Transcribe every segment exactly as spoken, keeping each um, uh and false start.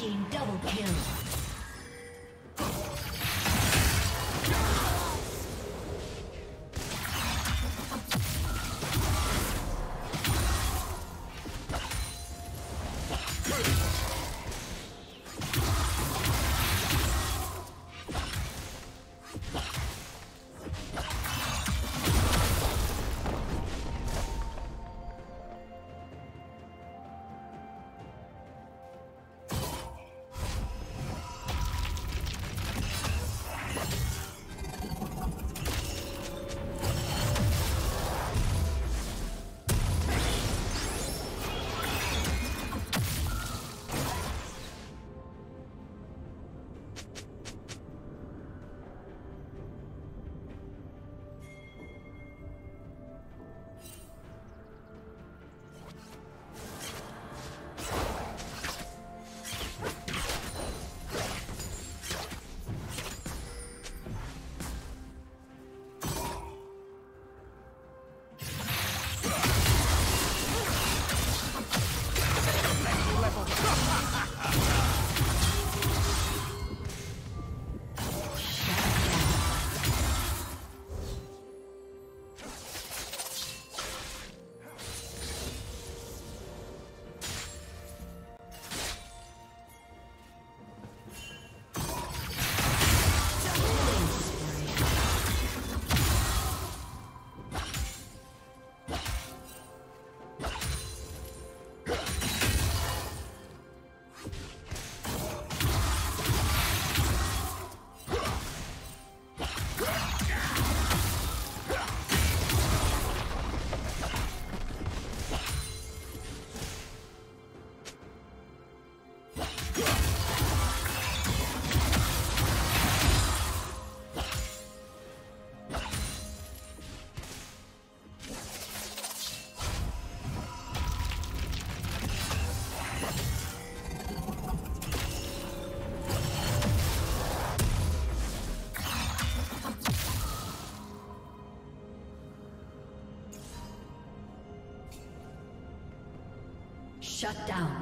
team double kill. Shut down.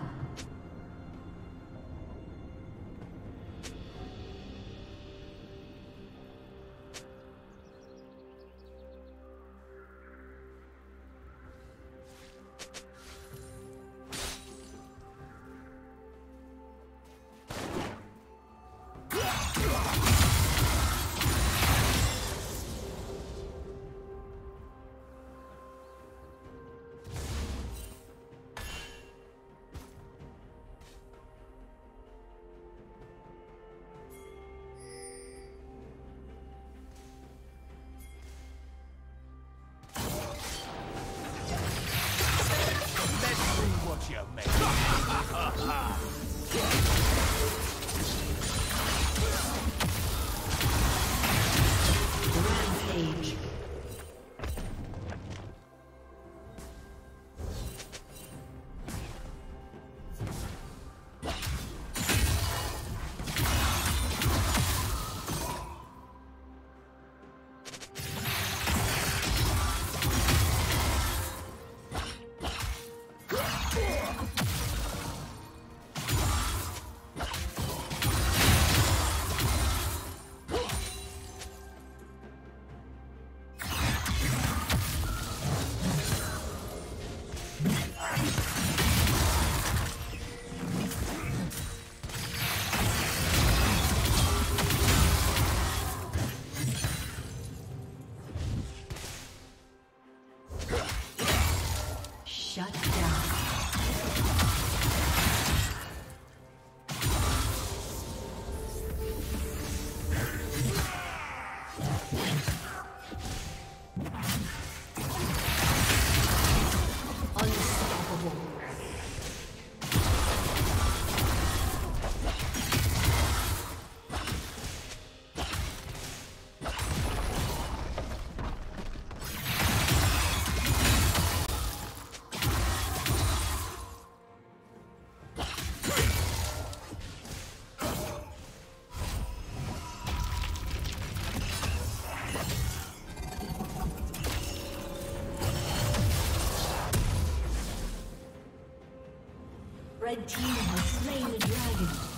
Red team has slain the dragon.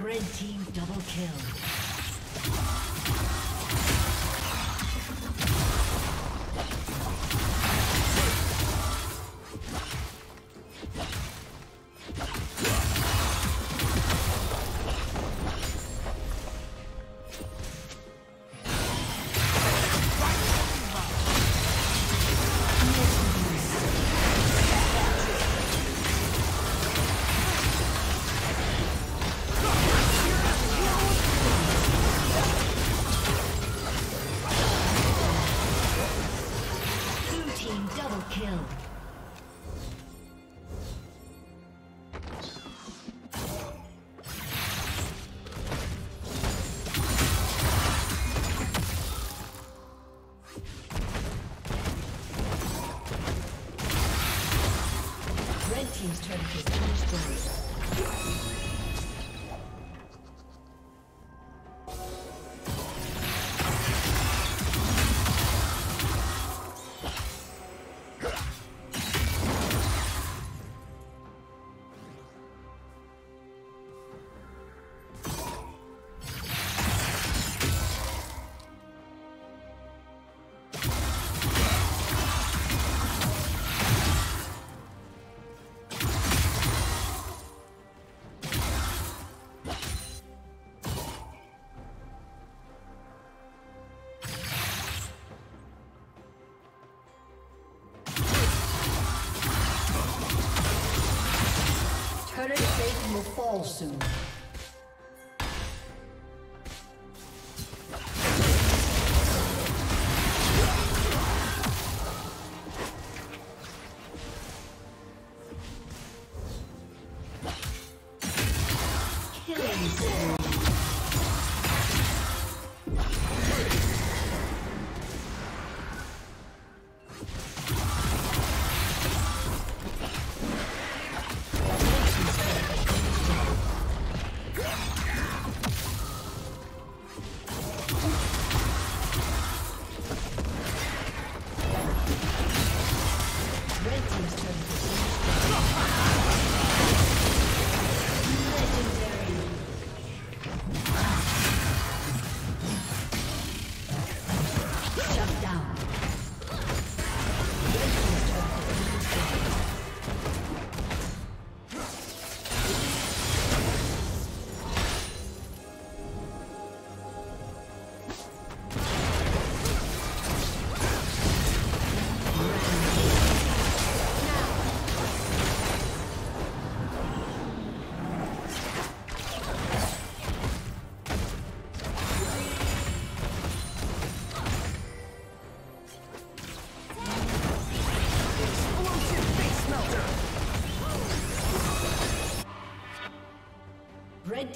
Red team double kill. Team's turret has been destroyed. Will fall soon. Red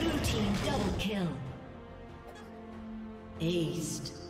Blue team double kill. Aced.